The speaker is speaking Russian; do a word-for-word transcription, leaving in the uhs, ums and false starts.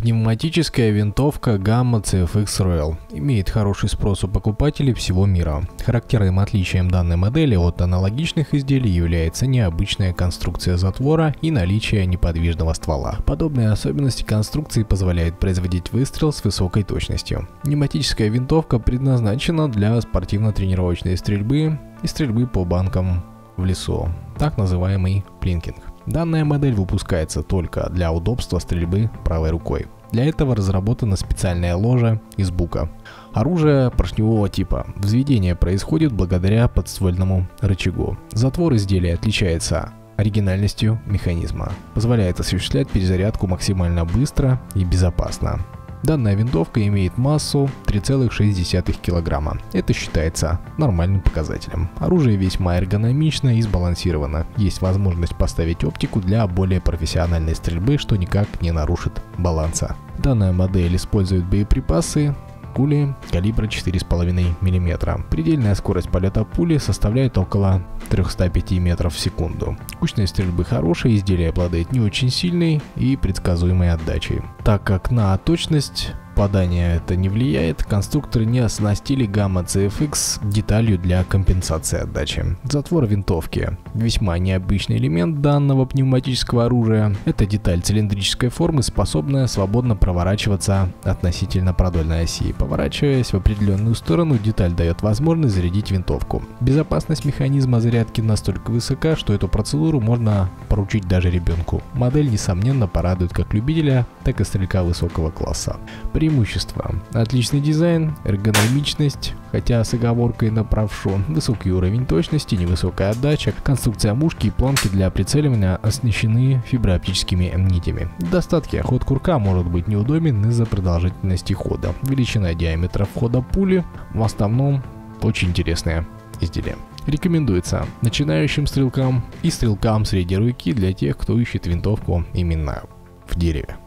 Пневматическая винтовка Gamo си эф икс Royal имеет хороший спрос у покупателей всего мира. Характерным отличием данной модели от аналогичных изделий является необычная конструкция затвора и наличие неподвижного ствола. Подобные особенности конструкции позволяют производить выстрел с высокой точностью. Пневматическая винтовка предназначена для спортивно-тренировочной стрельбы и стрельбы по банкам в лесу, так называемый плинкинг. Данная модель выпускается только для удобства стрельбы правой рукой. Для этого разработана специальная ложа из бука. Оружие поршневого типа. Взведение происходит благодаря подствольному рычагу. Затвор изделия отличается оригинальностью механизма. Позволяет осуществлять перезарядку максимально быстро и безопасно. Данная винтовка имеет массу три целых шесть десятых килограмма. Это считается нормальным показателем. Оружие весьма эргономично и сбалансировано. Есть возможность поставить оптику для более профессиональной стрельбы, что никак не нарушит баланса. Данная модель использует боеприпасы пули калибра четыре с половиной миллиметра. Предельная скорость полета пули составляет около трёхсот пяти метров в секунду. Кучность стрельбы хорошая, изделие обладает не очень сильной и предсказуемой отдачей. Так как на точность попадания это не влияет, конструкторы не оснастили Gamo си эф икс деталью для компенсации отдачи. Затвор винтовки. Весьма необычный элемент данного пневматического оружия. Это деталь цилиндрической формы, способная свободно проворачиваться относительно продольной оси. Поворачиваясь в определенную сторону, деталь дает возможность зарядить винтовку. Безопасность механизма зарядки настолько высока, что эту процедуру можно поручить даже ребенку. Модель, несомненно, порадует как любителя, так и стрелька высокого класса. Преимущества. Отличный дизайн, эргономичность, хотя с оговоркой на правшу, высокий уровень точности, невысокая отдача, конструкция мушки и планки для прицеливания оснащены фиброоптическими нитями. Недостатки. Ход курка может быть неудобен из-за продолжительности хода. Величина диаметра входа пули в основном очень интересная. Изделие. Рекомендуется начинающим стрелкам и стрелкам средней руки для тех, кто ищет винтовку именно в дереве.